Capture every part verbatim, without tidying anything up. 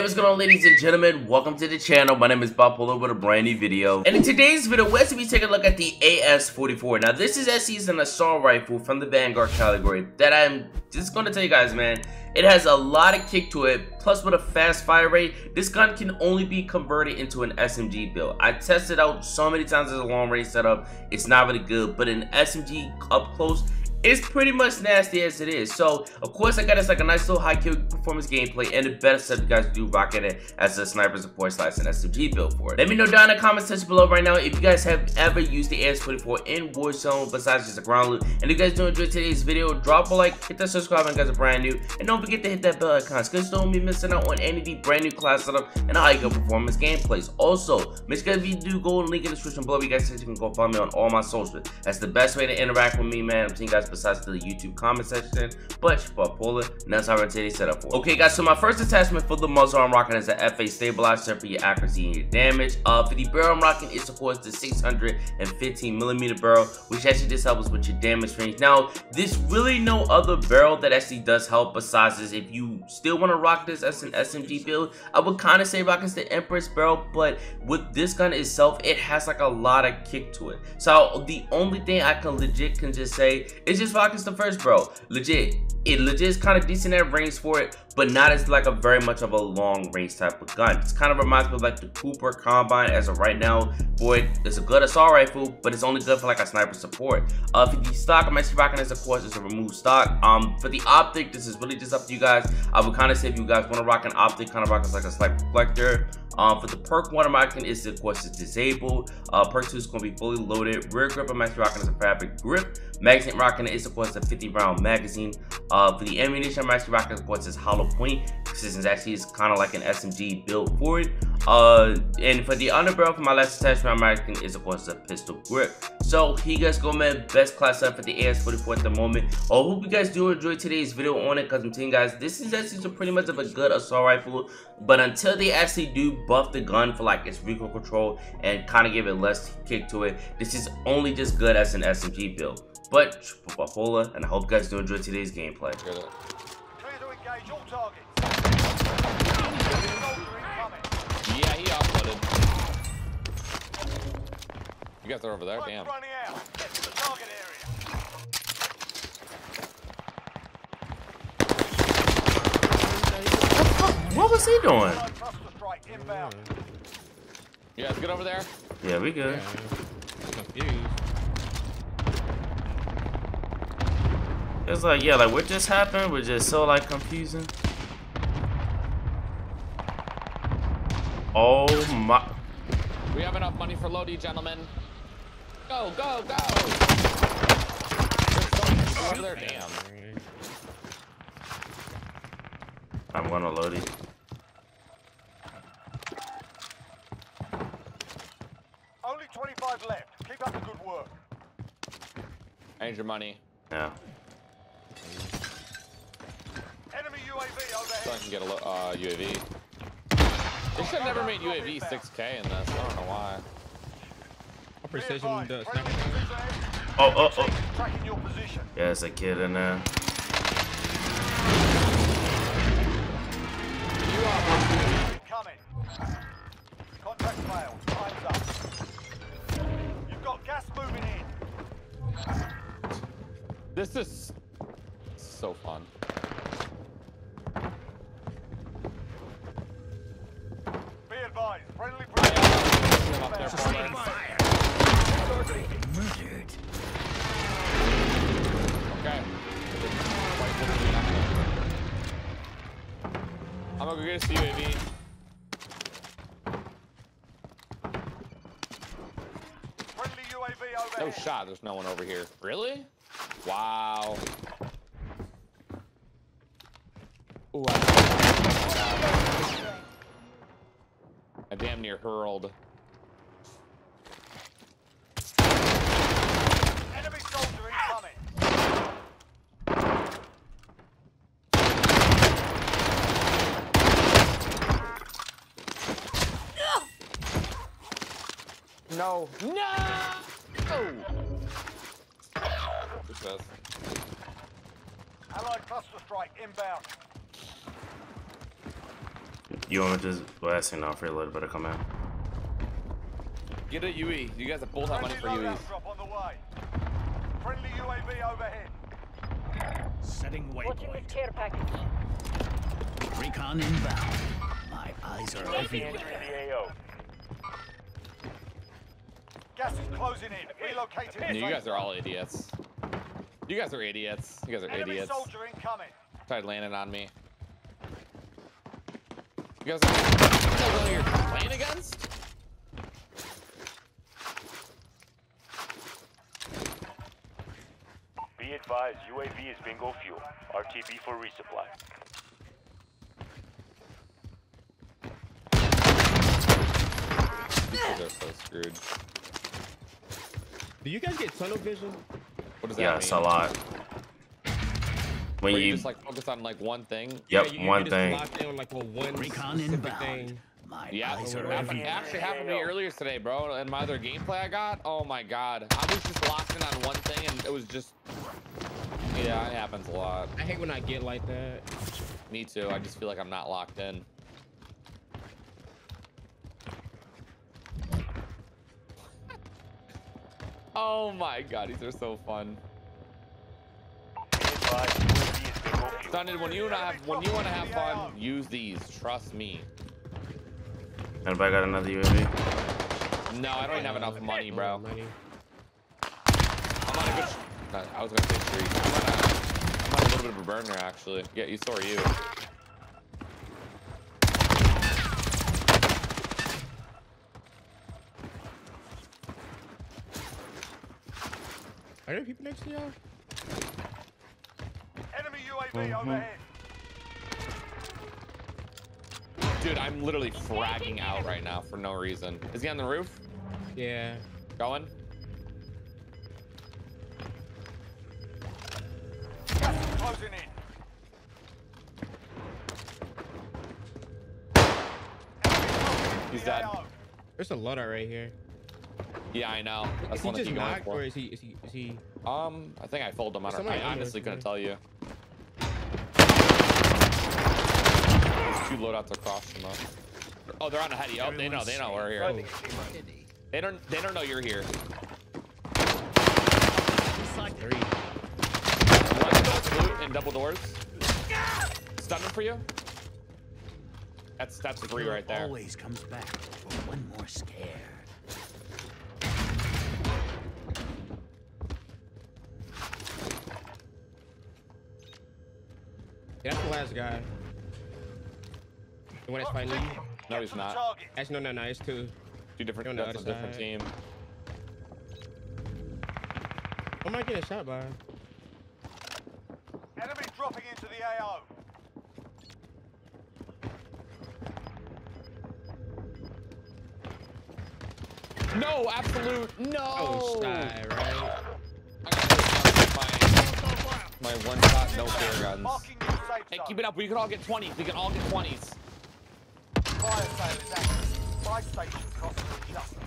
Hey, what's going on, ladies and gentlemen? Welcome to the channel. My name is Bob Polo with a brand new video. And in today's video, we're going to be taking a look at the A S forty-four. Now, this is S E's an assault rifle from the Vanguard category that I'm just going to tell you guys, man. It has a lot of kick to it, plus with a fast fire rate, this gun can only be converted into an S M G build. I tested out so many times as a long range setup, it's not really good, but an S M G up close, it's pretty much nasty as it is. So, of course, I got this like a nice little high kill performance gameplay and the best that you guys do rocking it as a sniper support slash an S M G build for it. Let me know down in the comment section below right now if you guys have ever used the A S forty-four in Warzone besides just a ground loot. And if you guys do enjoy today's video, drop a like, hit that subscribe if you guys are brand new, and don't forget to hit that bell icon because you don't be missing out on any of the brand new class setup and high kill performance gameplays. Also, make sure if you do go and link in the description below, you guys can go follow me on all my socials. That's the best way to interact with me, man. I'm seeing you guys besides the YouTube comment section, but for Paula, and that's how we're today set up for. Okay, guys, so my first attachment for the muzzle I'm rocking is an F A stabilizer for your accuracy and your damage. Uh, for the barrel I'm rocking, it's of course the six hundred fifteen millimeter barrel, which actually just helps with your damage range. Now, there's really no other barrel that actually does help besides this. If you still want to rock this as an S M G build, I would kind of say rock is the Empress barrel, but with this gun itself, it has like a lot of kick to it. So the only thing I can legit can just say is just rockets the first barrel. Legit, it legit is kind of decent at range for it, but not as like a very much of a long range type of gun. It's kind of reminds me of like the Cooper Combine as of right now. Boy, it's a good assault rifle, but it's only good for like a sniper support. Uh, for the stock, I'm actually rocking this, of course, it's a removed stock. Um, for the optic, this is really just up to you guys. I would kind of say if you guys want to rock an optic, kind of rock as like a slight reflector. Um, for the perk one I'm rocking is, of course, it's disabled. Uh, perk two is going to be fully loaded. Rear grip I'm actually rocking is a fabric grip. Magazine rocking is, of course, a fifty round magazine. Uh, for the ammunition I'm actually rocking, of course, is hollow point. This is actually is kind of like an S M G build for it. Uh, and for the underbarrel for my last attachment I'm rocking is, of course, a pistol grip. So here you guys go, man. Best class up for the A S forty-four at the moment. I uh, hope you guys do enjoy today's video on it because I'm telling you guys, this is actually pretty much of a good assault rifle. But until they actually do buff the gun for like its recoil control and kind of give it less kick to it, this is only just good as an S M G build. But Papola, and I hope you guys do enjoy today's gameplay. Clear to engage all targets. Yeah, he offloaded. You guys are over there, damn. Get to the target area. What was he doing? You guys good over there? Yeah, we good. Yeah. It's like, yeah, like what just happened was just so like confusing. Oh my. We have enough money for Lodi, gentlemen. Go, go, go! Oh, over there, damn. I'm going to Lodi. Only twenty-five left. Keep up the good work. I need your money. Yeah. Enemy U A V over here. So I can get a uh, U A V. They should have never made U A V six K in this. I don't know why. Precision does. Oh, oh, oh. Yeah, there's a kid in there. Contract failed. Time's up. You've got gas moving in. This is so fun. Friendly fire. Murdered. Okay. I'm gonna go get a U A V. Friendly U A V over. No shot. There's no one over here. Really? Wow. Ooh, I I damn near hurled. Enemy soldier incoming. No. No. No. Success. Allied cluster strike inbound. You want me to just blast and off for a little bit of command? Get a U E. You guys have both have money for U Es. Friendly U A V overhead. Setting waypoint. Watching the care package. Recon inbound. My eyes are everywhere. A O. Gas is closing in. Relocating. No, you guys are all idiots. You guys are idiots. You guys are Enemy idiots. Soldier incoming. Tried landing on me. You guys are what you're playing against? Be advised, U A V is bingo fuel. R T B for resupply. They're so screwed. Do you guys get tunnel vision? What does that yeah, mean? It's a lot. When you, you just like focus on like one thing. Yep, yeah, you, one you thing. Just lock in on like one Recon inbound. Yeah, that actually everywhere. happened to me earlier today, bro. And my other gameplay I got, oh my god, I was just locked in on one thing, and it was just. Yeah, it happens a lot. I hate when I get like that. Me too. I just feel like I'm not locked in. Oh my god, these are so fun. Stunted, when you and I have, when you want to have fun, use these. Trust me. Anybody got another U A V? No, I don't even have enough money, bro. I'm on a good. I was gonna say street. I'm on a, I'm on a little bit of a burner actually. Yeah, you so are you. Are there people next to y'all? Enemy U A V mm-hmm. overhead. Dude, I'm literally fragging out right now for no reason. Is he on the roof? Yeah. Going? Gas is closing in. He's dead. There's a loadout right here. Yeah, I know. That's one that he going for. Or is he, is he, is he... Um, I think I fold him. I, don't, I honestly couldn't tell you. There's two loadouts across from us. Oh, they're on a heady. Oh, they know. They know we're here. Oh. They don't. They don't know you're here. Three. Loot and double doors. Stunning for you. That's that's three right there. Always comes back for one more scare. Yeah, that's the last guy. The one that's fighting you? No, he's not. Actually, no, no, no, it's two. Two different, that's a different team. I'm not getting shot by. Enemy dropping into the A O. No, absolute, no. Oh, shy, right? I got my, my one shot, no fair guns. Hey, keep it up. We can all get twenties. We can all get twenties. Fire sale is active. Buy station costs are adjusted.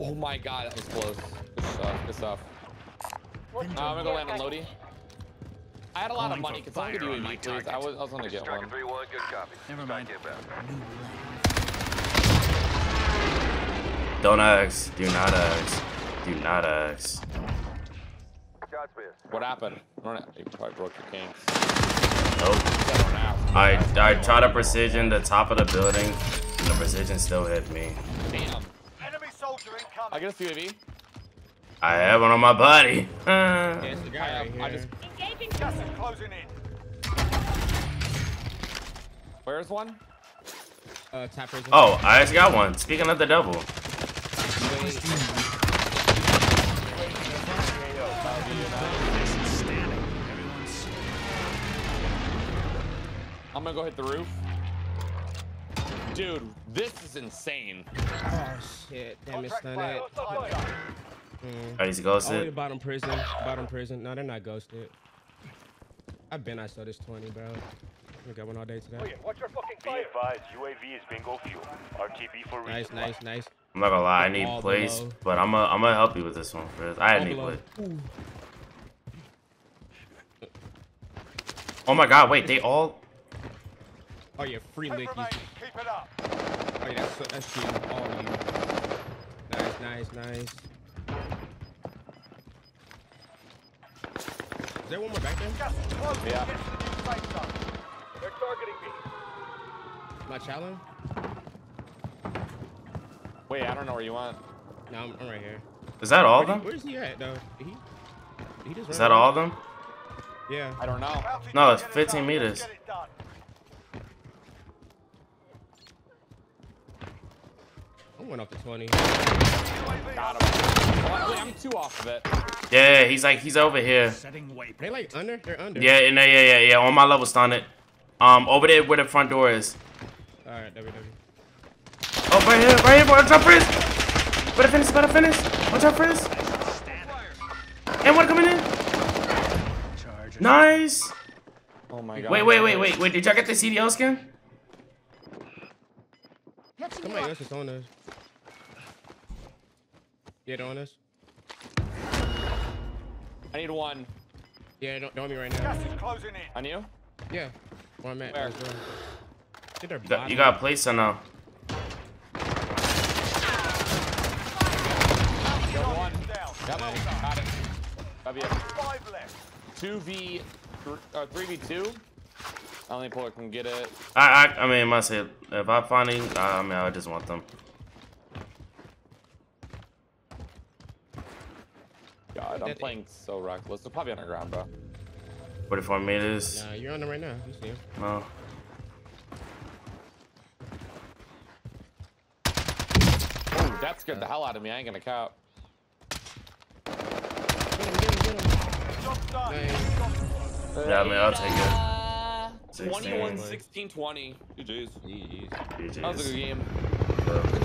Oh my god, that was close. Good stuff. Good stuff. Uh, I'm gonna go land on Lodi. I had a lot of money. Can someone give you a U A V, please? I was, I was gonna get one. Never mind. Don't ask. Do not ask. Do not ask. What happened? You probably broke your cane. Nope. I, I tried to precision the top of the building, and the precision still hit me. Damn. Enemy soldier incoming. I get a U A V. I have one on my body. Uh, yeah, the guy right I, I just. Engaging. Just closing in. Where's one? Uh, top prison. Oh, I just got one. Speaking of the double. Wait. I'm gonna go hit the roof. Dude, this is insane. Oh shit, damn it's done it. Mm. Are these ghosted? Only bottom prison, bottom prison. No, they're not ghosted. I've been, I saw this twenty, bro. We got one all day today. Watch your fucking fire. Be advised, U A V is bingo fuel. R T B for resupply. Nice, nice, nice. I'm not gonna lie, I need all plays, below. But I'm gonna I'm gonna help you with this one, Chris. I all need below. Play. Ooh. Oh my god, wait, they all. Oh yeah, free lick. Keep it up. Oh yeah, that's that's you. All of you. Nice, nice, nice. Is there one more back there? Yeah. They're targeting me. My challenge? Wait, I don't know where you want. No, I'm, I'm right here. Is that all of them? Where is he at though? He, he just is that all of them? Yeah. I don't know. No, it's fifteen meters. I'm one off the twenty. Got him. Well, I'm two off of it. Yeah, he's like he's over here. They like under? They're under. Yeah, yeah, yeah, yeah, yeah. On my level, stun it. Um, over there where the front door is. All right, W W. Oh, right here, right here, boy. Watch out for this. Better finish, better finish. Watch out for this. And what coming in? Nice. Oh my god. Wait, wait, wait, wait, wait. Did y'all get the C D L skin? Somebody else is on us. Get on us. I need one. Yeah, don't, don't on me right now. Closing in. On you? Yeah. Where I'm at. Where? You got, you got a place or no? One down. Got it. Got it. Got it. Five left. two v, uh, three v two. I only pull it can get it. I, I, I mean, I say if I find it, I mean, I just want them. God, I'm playing so reckless. They're probably underground, bro. forty-four meters. Nah, you're on them right now. You see him. No. Ooh, that scared uh, the hell out of me. I ain't gonna count. Yeah, I mean, I'll take it. twenty-one, sixteen, twenty. G G's. That was a good game.